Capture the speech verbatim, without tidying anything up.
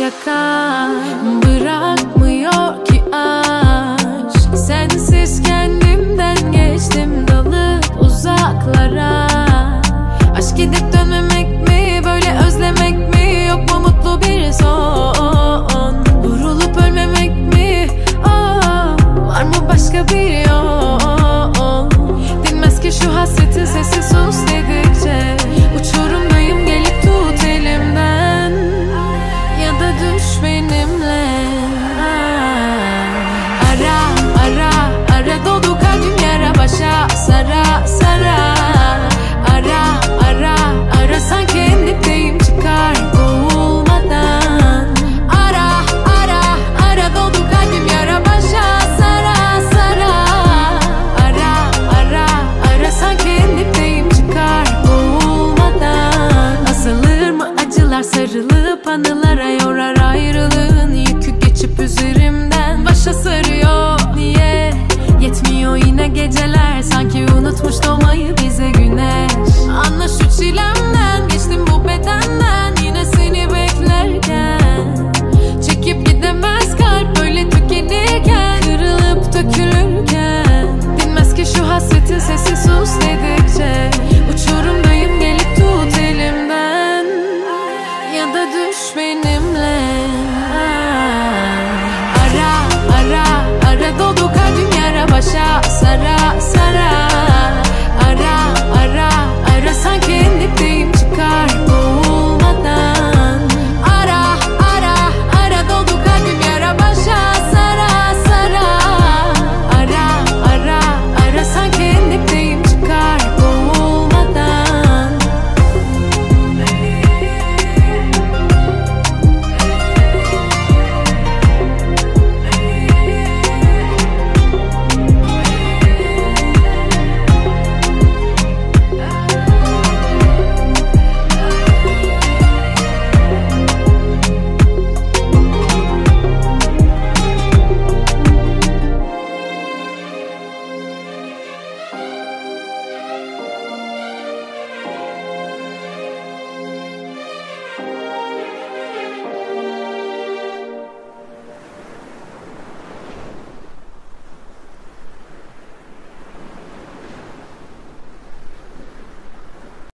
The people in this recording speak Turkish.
şaka, bırakmıyor ki aşk. Sensiz kendimden geçtim, dalıp uzaklara. Aşk gidip dönmemek mi, böyle özlemek mi, yok mu mutlu bir son? Vurulup ölmemek mi, oh, var mı başka bir yol? Dinmez ki şu hasretin sesi, sus dedikçe uçurum.